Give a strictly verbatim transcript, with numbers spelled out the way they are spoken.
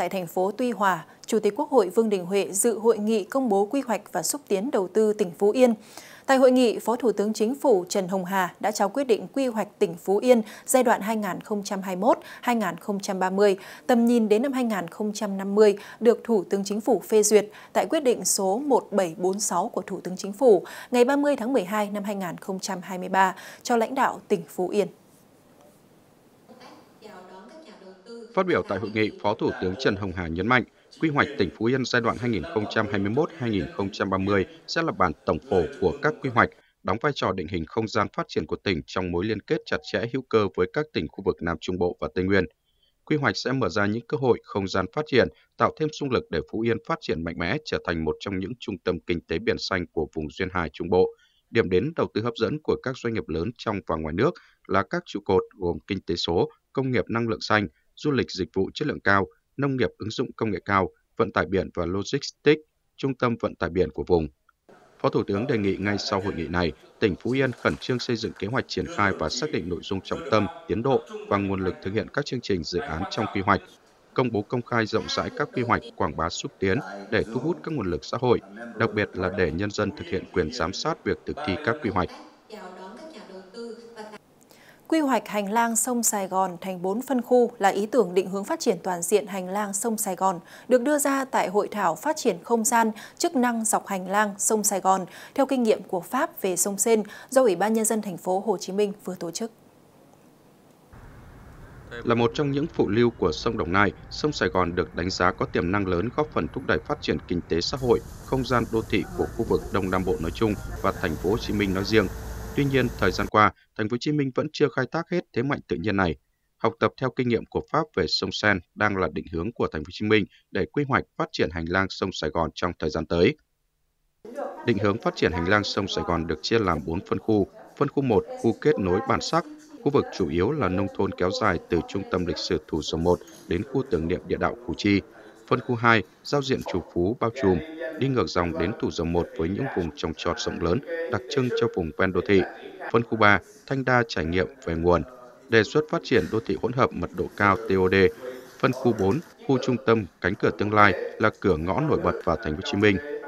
Tại thành phố Tuy Hòa, Chủ tịch Quốc hội Vương Đình Huệ dự hội nghị công bố quy hoạch và xúc tiến đầu tư tỉnh Phú Yên. Tại hội nghị, Phó Thủ tướng Chính phủ Trần Hồng Hà đã trao quyết định quy hoạch tỉnh Phú Yên giai đoạn hai nghìn không trăm hai mươi mốt đến hai nghìn không trăm ba mươi, tầm nhìn đến năm hai nghìn không trăm năm mươi được Thủ tướng Chính phủ phê duyệt tại quyết định số một nghìn bảy trăm bốn mươi sáu của Thủ tướng Chính phủ ngày ba mươi tháng mười hai năm hai nghìn không trăm hai mươi ba cho lãnh đạo tỉnh Phú Yên. Phát biểu tại hội nghị, Phó Thủ tướng Trần Hồng Hà nhấn mạnh, quy hoạch tỉnh Phú Yên giai đoạn hai nghìn không trăm hai mươi mốt đến hai nghìn không trăm ba mươi sẽ là bản tổng phổ của các quy hoạch, đóng vai trò định hình không gian phát triển của tỉnh trong mối liên kết chặt chẽ hữu cơ với các tỉnh khu vực Nam Trung Bộ và Tây Nguyên. Quy hoạch sẽ mở ra những cơ hội không gian phát triển, tạo thêm xung lực để Phú Yên phát triển mạnh mẽ, trở thành một trong những trung tâm kinh tế biển xanh của vùng Duyên Hải Trung Bộ. Điểm đến đầu tư hấp dẫn của các doanh nghiệp lớn trong và ngoài nước là các trụ cột gồm kinh tế số, công nghiệp năng lượng xanh, du lịch dịch vụ chất lượng cao, nông nghiệp ứng dụng công nghệ cao, vận tải biển và logistics, trung tâm vận tải biển của vùng. Phó Thủ tướng đề nghị ngay sau hội nghị này, tỉnh Phú Yên khẩn trương xây dựng kế hoạch triển khai và xác định nội dung trọng tâm, tiến độ và nguồn lực thực hiện các chương trình dự án trong quy hoạch, công bố công khai rộng rãi các quy hoạch, quảng bá xúc tiến để thu hút các nguồn lực xã hội, đặc biệt là để nhân dân thực hiện quyền giám sát việc thực thi các quy hoạch. Quy hoạch hành lang sông Sài Gòn thành bốn phân khu là ý tưởng định hướng phát triển toàn diện hành lang sông Sài Gòn được đưa ra tại Hội thảo Phát triển không gian, chức năng dọc hành lang sông Sài Gòn theo kinh nghiệm của Pháp về sông Seine do Ủy ban Nhân dân thành phố Hồ Chí Minh vừa tổ chức. Là một trong những phụ lưu của sông Đồng Nai, sông Sài Gòn được đánh giá có tiềm năng lớn góp phần thúc đẩy phát triển kinh tế xã hội, không gian đô thị của khu vực Đông Nam Bộ nói chung và thành phố Hồ Chí Minh nói riêng. Tuy nhiên, thời gian qua, thành phố Hồ Chí Minh vẫn chưa khai thác hết thế mạnh tự nhiên này. Học tập theo kinh nghiệm của Pháp về sông Seine đang là định hướng của thành phố Hồ Chí Minh để quy hoạch phát triển hành lang sông Sài Gòn trong thời gian tới. Định hướng phát triển hành lang sông Sài Gòn được chia làm bốn phân khu. Phân khu một, khu kết nối bản sắc, khu vực chủ yếu là nông thôn kéo dài từ trung tâm lịch sử Thủ Dầu một đến khu tưởng niệm địa đạo Củ Chi. Phân khu hai, giao diện trù phú bao trùm, đi ngược dòng đến Thủ Dầu một với những vùng trồng trọt rộng lớn, đặc trưng cho vùng ven đô thị. Phân khu ba, thanh đa trải nghiệm về nguồn, đề xuất phát triển đô thị hỗn hợp mật độ cao T O D. Phân khu bốn, khu trung tâm cánh cửa tương lai là cửa ngõ nổi bật vào thành phố Hồ Chí Minh.